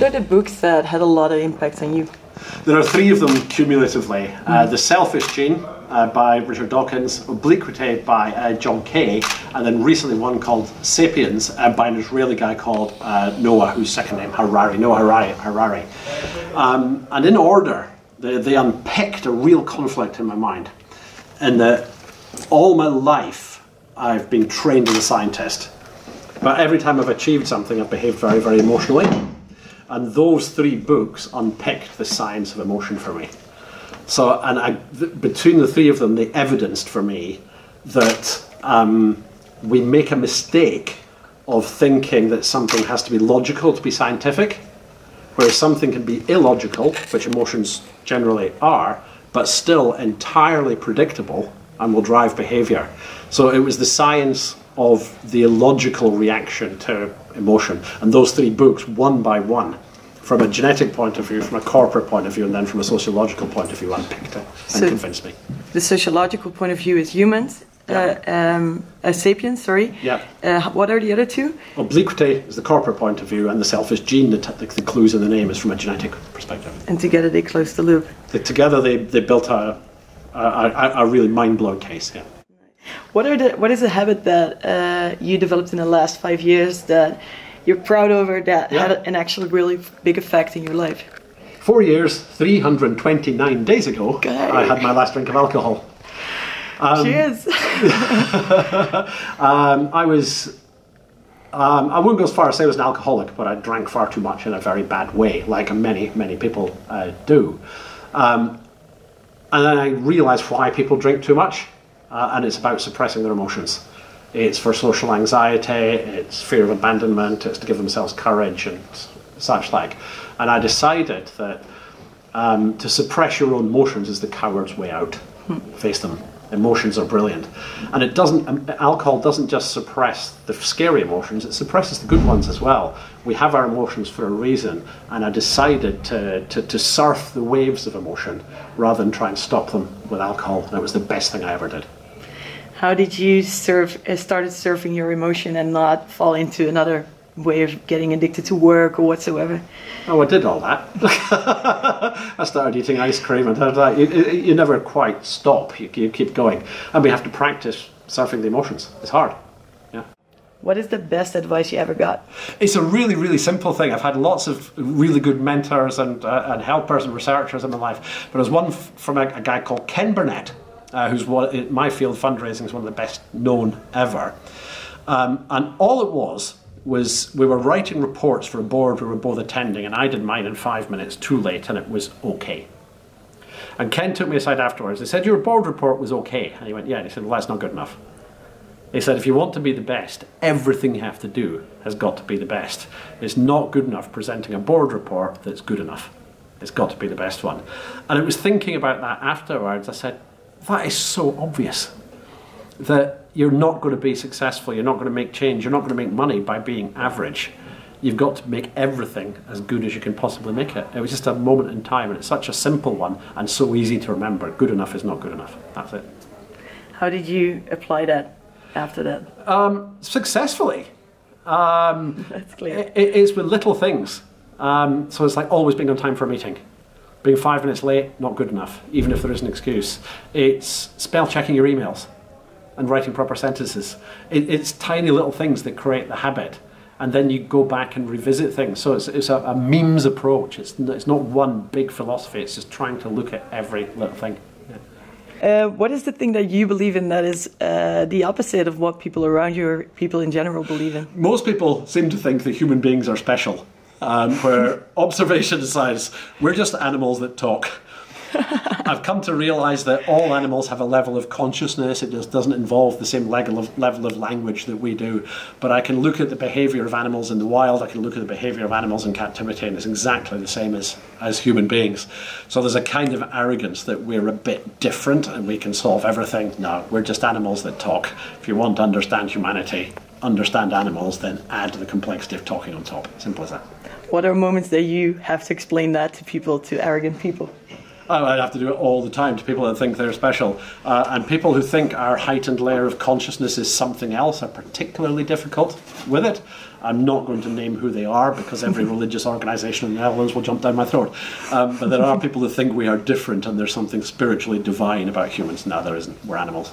What are the books that had a lot of impacts on you? There are three of them cumulatively. The Selfish Gene by Richard Dawkins, Obliquity by John Kay, and then recently one called Sapiens by an Israeli guy called Noah, whose second name, Harari, Noah Harari. And in order, they unpicked a real conflict in my mind, in that all my life I've been trained as a scientist, but every time I've achieved something I've behaved very, very emotionally. And those three books unpicked the science of emotion for me. So, and between the three of them, they evidenced for me that we make a mistake of thinking that something has to be logical to be scientific, whereas something can be illogical, which emotions generally are, but still entirely predictable and will drive behavior. So it was the science of the illogical reaction to emotion. And those three books, one by one, from a genetic point of view, from a corporate point of view, and then from a sociological point of view, unpicked it and so convinced me. The sociological point of view is humans, sapiens, sorry. Yeah. What are the other two? Obliquity is the corporate point of view, and the Selfish Gene, the clues in the name, is from a genetic perspective. And together they closed the loop. Together they built a really mind-blowing case, yeah. What is a habit that you developed in the last 5 years that you're proud over that had an actual really big effect in your life? 4 years, 329 days ago, I had my last drink of alcohol. Cheers! I wouldn't go as far as say I was an alcoholic, but I drank far too much in a very bad way, like many, many people do. And then I realised why people drink too much. And it's about suppressing their emotions. It's for social anxiety, it's fear of abandonment, it's to give themselves courage and such like. And I decided that to suppress your own emotions is the coward's way out. Face them. Emotions are brilliant. And it doesn't, alcohol doesn't just suppress the scary emotions, it suppresses the good ones as well. We have our emotions for a reason, and I decided to surf the waves of emotion rather than try and stop them with alcohol. That was the best thing I ever did. How did you started surfing your emotion and not fall into another way of getting addicted to work or whatsoever? Oh, I did all that. I started eating ice cream and that. You never quite stop. You keep going. And we have to practice surfing the emotions. It's hard. Yeah. What is the best advice you ever got? It's a really, really simple thing. I've had lots of really good mentors and helpers and researchers in my life. But there's one from a guy called Ken Burnett, who's one, in my field, fundraising is one of the best known ever. And all it was we were writing reports for a board we were both attending, and I did mine in 5 minutes too late, and it was okay. And Ken took me aside afterwards. He said, your board report was okay. And he went, yeah. And he said, well, that's not good enough. He said, if you want to be the best, everything you have to do has got to be the best. It's not good enough presenting a board report that's good enough. It's got to be the best one. And I was thinking about that afterwards. I said, that is so obvious that you're not going to be successful, you're not going to make change, you're not going to make money by being average. You've got to make everything as good as you can possibly make it. It was just a moment in time, and it's such a simple one and so easy to remember. Good enough is not good enough. That's it. How did you apply that after that? Successfully. That's clear. It's with little things. So it's like always being on time for a meeting. Being 5 minutes late, not good enough, even if there is an excuse. It's spell checking your emails and writing proper sentences. It's tiny little things that create the habit, and then you go back and revisit things. So it's a memes approach. It's not one big philosophy, it's just trying to look at every little thing. Yeah. What is the thing that you believe in that is the opposite of what people around you or people in general believe in? Most people seem to think that human beings are special, where observation decides we're just animals that talk. I've come to realise that all animals have a level of consciousness. It just doesn't involve the same level of language that we do. But I can look at the behaviour of animals in the wild, I can look at the behaviour of animals in captivity, and it's exactly the same as human beings. So there's a kind of arrogance that we're a bit different and we can solve everything. No, we're just animals that talk. If you want to understand humanity, understand animals, then add the complexity of talking on top. Simple as that. What are moments that you have to explain that to people, to arrogant people? I have to do it all the time to people that think they're special. And people who think our heightened layer of consciousness is something else are particularly difficult with it. I'm not going to name who they are because every religious organization in the Netherlands will jump down my throat. But there are people who think we are different and there's something spiritually divine about humans. No, there isn't. We're animals.